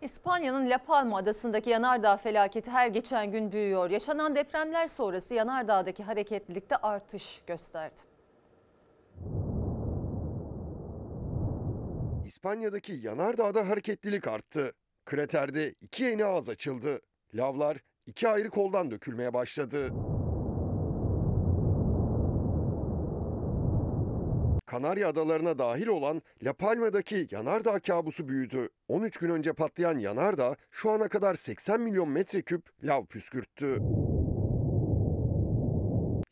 İspanya'nın La Palma adasındaki yanardağ felaketi her geçen gün büyüyor. Yaşanan depremler sonrası yanardağdaki hareketlilikte artış gösterdi. İspanya'daki yanardağda hareketlilik arttı. Kraterde iki yeni ağız açıldı. Lavlar iki ayrı koldan dökülmeye başladı. Kanarya Adalarına dahil olan La Palma'daki yanardağ kabusu büyüdü. 13 gün önce patlayan yanardağ şu ana kadar 80 milyon metreküp lav püskürttü.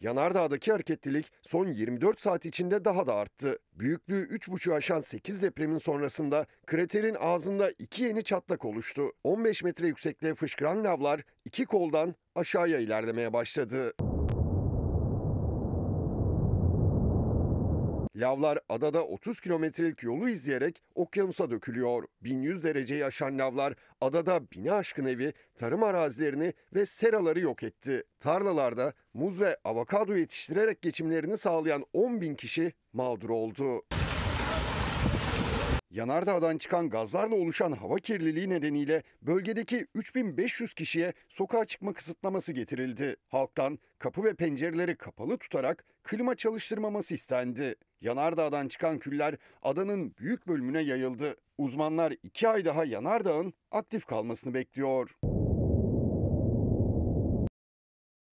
Yanardağdaki hareketlilik son 24 saat içinde daha da arttı. Büyüklüğü 3,5'ü aşan 8 depremin sonrasında kraterin ağzında iki yeni çatlak oluştu. 15 metre yüksekliğe fışkıran lavlar iki koldan aşağıya ilerlemeye başladı. Lavlar adada 30 kilometrelik yolu izleyerek okyanusa dökülüyor. 1100 dereceyi aşan lavlar adada bini aşkın evi, tarım arazilerini ve seraları yok etti. Tarlalarda muz ve avokado yetiştirerek geçimlerini sağlayan 10.000 kişi mağdur oldu. Yanardağdan çıkan gazlarla oluşan hava kirliliği nedeniyle bölgedeki 3500 kişiye sokağa çıkma kısıtlaması getirildi. Halktan kapı ve pencereleri kapalı tutarak klima çalıştırmaması istendi. Yanardağdan çıkan küller adanın büyük bölümüne yayıldı. Uzmanlar 2 ay daha yanardağın aktif kalmasını bekliyor.